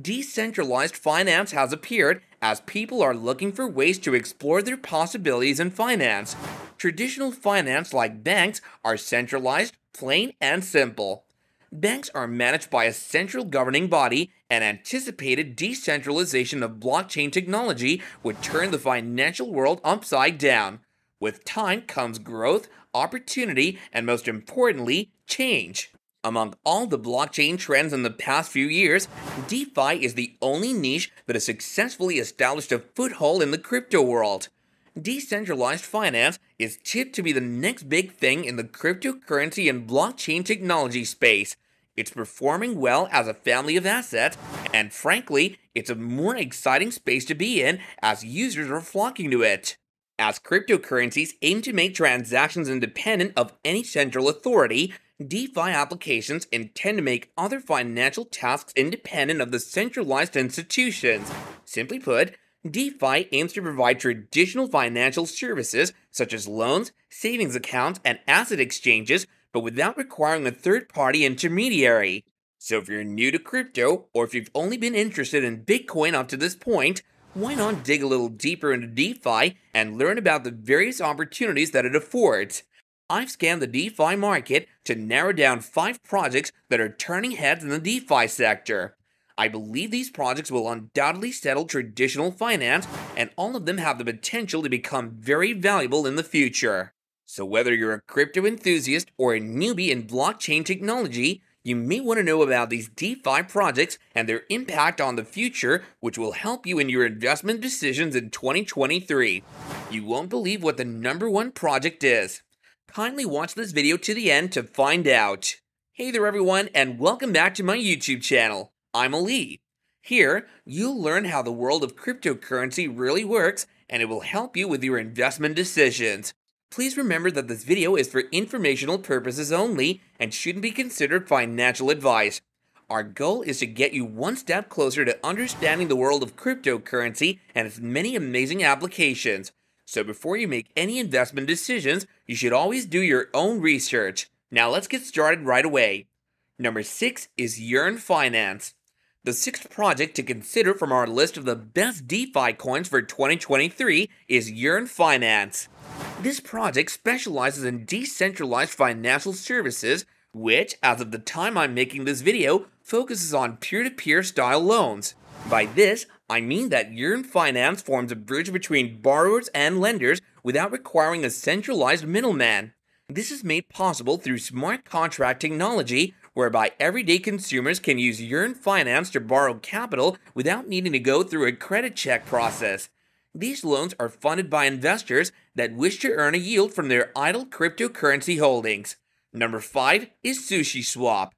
Decentralized finance has appeared as people are looking for ways to explore their possibilities in finance. Traditional finance like banks are centralized, plain and simple. Banks are managed by a central governing body, and anticipated decentralization of blockchain technology would turn the financial world upside down. With time comes growth, opportunity, and most importantly, change. Among all the blockchain trends in the past few years, DeFi is the only niche that has successfully established a foothold in the crypto world. Decentralized finance is tipped to be the next big thing in the cryptocurrency and blockchain technology space. It's performing well as a family of assets, and frankly, it's a more exciting space to be in as users are flocking to it. As cryptocurrencies aim to make transactions independent of any central authority, DeFi applications intend to make other financial tasks independent of the centralized institutions. Simply put, DeFi aims to provide traditional financial services such as loans, savings accounts, and asset exchanges, but without requiring a third-party intermediary. So if you're new to crypto, or if you've only been interested in Bitcoin up to this point, why not dig a little deeper into DeFi and learn about the various opportunities that it affords? I've scanned the DeFi market to narrow down 5 projects that are turning heads in the DeFi sector. I believe these projects will undoubtedly settle traditional finance, and all of them have the potential to become very valuable in the future. So whether you're a crypto enthusiast or a newbie in blockchain technology, you may want to know about these DeFi projects and their impact on the future, which will help you in your investment decisions in 2023. You won't believe what the #1 project is. Kindly watch this video to the end to find out. Hey there everyone, and welcome back to my YouTube channel. I'm Avi. Here, you'll learn how the world of cryptocurrency really works, and it will help you with your investment decisions. Please remember that this video is for informational purposes only and shouldn't be considered financial advice. Our goal is to get you one step closer to understanding the world of cryptocurrency and its many amazing applications. So before you make any investment decisions, you should always do your own research. Now let's get started right away. Number 6 is Yearn Finance. The 6th project to consider from our list of the best DeFi coins for 2023 is Yearn Finance. This project specializes in decentralized financial services, which, as of the time I'm making this video, focuses on peer-to-peer style loans. By this, I mean that Yearn Finance forms a bridge between borrowers and lenders without requiring a centralized middleman. This is made possible through smart contract technology, whereby everyday consumers can use Yearn Finance to borrow capital without needing to go through a credit check process. These loans are funded by investors that wish to earn a yield from their idle cryptocurrency holdings. Number 5 is SushiSwap.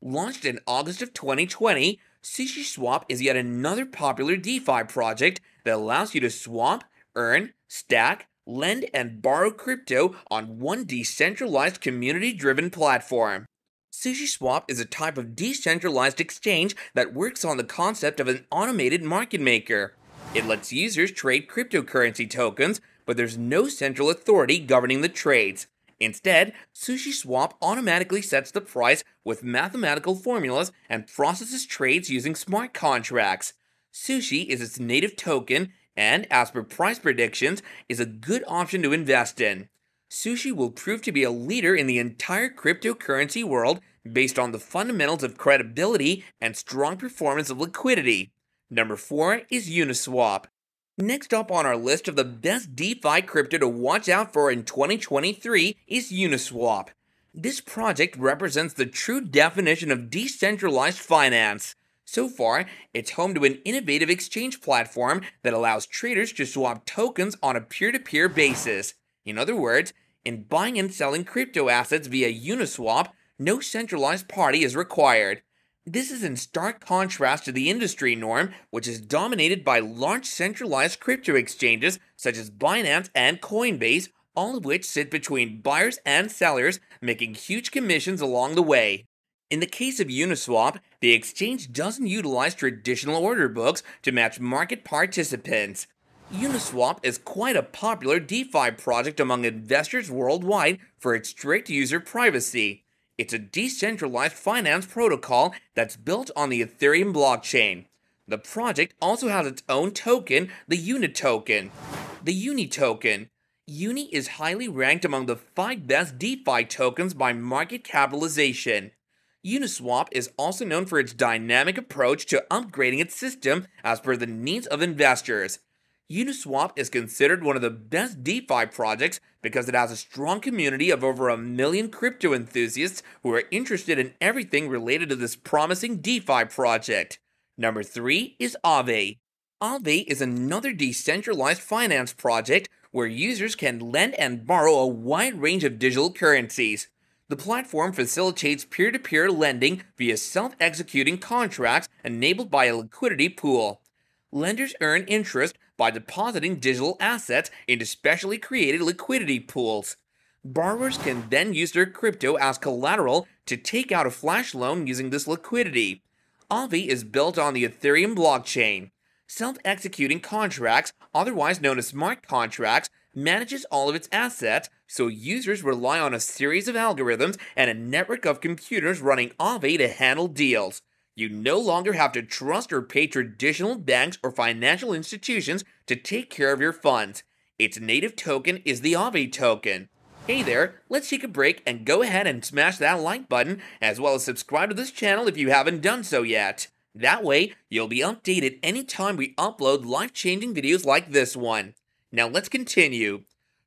Launched in August of 2020, SushiSwap is yet another popular DeFi project that allows you to swap, earn, stack, lend, and borrow crypto on one decentralized community-driven platform. SushiSwap is a type of decentralized exchange that works on the concept of an automated market maker. It lets users trade cryptocurrency tokens, but there's no central authority governing the trades. Instead, SushiSwap automatically sets the price with mathematical formulas and processes trades using smart contracts. Sushi is its native token and, as per price predictions, is a good option to invest in. Sushi will prove to be a leader in the entire cryptocurrency world based on the fundamentals of credibility and strong performance of liquidity. Number 4 is Uniswap. Next up on our list of the best DeFi crypto to watch out for in 2023 is Uniswap. This project represents the true definition of decentralized finance. So far, it's home to an innovative exchange platform that allows traders to swap tokens on a peer-to-peer basis. In other words, in buying and selling crypto assets via Uniswap, no centralized party is required. This is in stark contrast to the industry norm, which is dominated by large centralized crypto exchanges such as Binance and Coinbase, all of which sit between buyers and sellers, making huge commissions along the way. In the case of Uniswap, the exchange doesn't utilize traditional order books to match market participants. Uniswap is quite a popular DeFi project among investors worldwide for its strict user privacy. It's a decentralized finance protocol that's built on the Ethereum blockchain. The project also has its own token, the UNI token. UNI is highly ranked among the 5 best DeFi tokens by market capitalization. Uniswap is also known for its dynamic approach to upgrading its system as per the needs of investors. Uniswap is considered one of the best DeFi projects because it has a strong community of over 1 million crypto enthusiasts who are interested in everything related to this promising DeFi project. Number 3 is Aave. Aave is another decentralized finance project where users can lend and borrow a wide range of digital currencies. The platform facilitates peer-to-peer lending via self-executing contracts enabled by a liquidity pool. Lenders earn interest by depositing digital assets into specially created liquidity pools. Borrowers can then use their crypto as collateral to take out a flash loan using this liquidity. Aave is built on the Ethereum blockchain. Self-executing contracts, otherwise known as smart contracts, manages all of its assets, so users rely on a series of algorithms and a network of computers running Aave to handle deals. You no longer have to trust or pay traditional banks or financial institutions to take care of your funds. Its native token is the Aave token. Hey there, let's take a break and go ahead and smash that like button as well as subscribe to this channel if you haven't done so yet. That way, you'll be updated anytime we upload life-changing videos like this one. Now let's continue.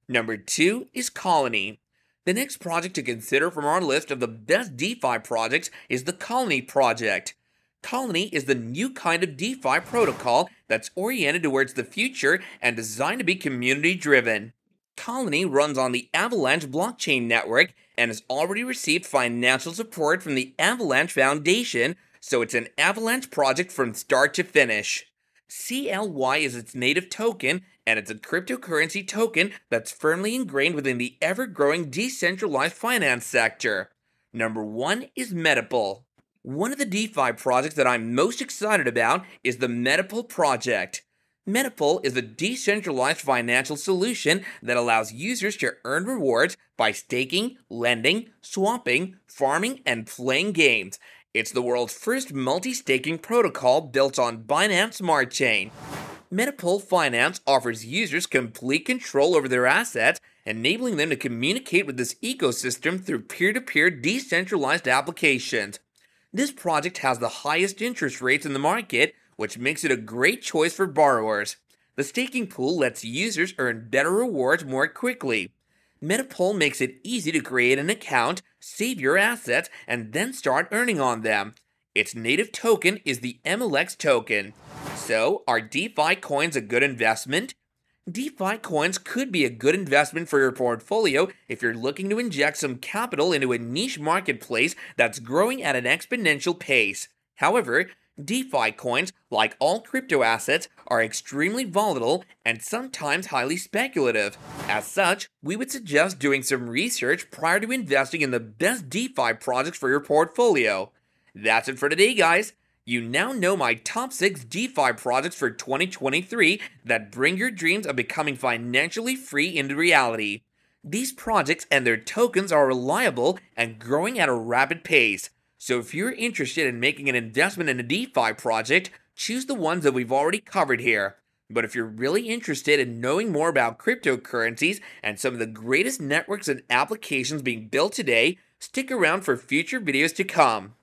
Number 2 is Colony. The next project to consider from our list of the best DeFi projects is the Colony project. Colony is the new kind of DeFi protocol that's oriented towards the future and designed to be community-driven. Colony runs on the Avalanche blockchain network and has already received financial support from the Avalanche Foundation, so it's an Avalanche project from start to finish. CLY is its native token, and it's a cryptocurrency token that's firmly ingrained within the ever-growing decentralized finance sector. Number 1 is Metapool. One of the DeFi projects that I'm most excited about is the Metapool project. Metapool is a decentralized financial solution that allows users to earn rewards by staking, lending, swapping, farming, and playing games. It's the world's first multi-staking protocol built on Binance Smart Chain. Metapool Finance offers users complete control over their assets, enabling them to communicate with this ecosystem through peer-to-peer decentralized applications. This project has the highest interest rates in the market, which makes it a great choice for borrowers. The staking pool lets users earn better rewards more quickly. Metapool makes it easy to create an account, save your assets, and then start earning on them. Its native token is the MLX token. So, are DeFi coins a good investment? DeFi coins could be a good investment for your portfolio if you're looking to inject some capital into a niche marketplace that's growing at an exponential pace. However, DeFi coins, like all crypto assets, are extremely volatile and sometimes highly speculative. As such, we would suggest doing some research prior to investing in the best DeFi projects for your portfolio. That's it for today, guys. You now know my top 6 DeFi projects for 2023 that bring your dreams of becoming financially free into reality. These projects and their tokens are reliable and growing at a rapid pace. So if you're interested in making an investment in a DeFi project, choose the ones that we've already covered here. But if you're really interested in knowing more about cryptocurrencies and some of the greatest networks and applications being built today, stick around for future videos to come.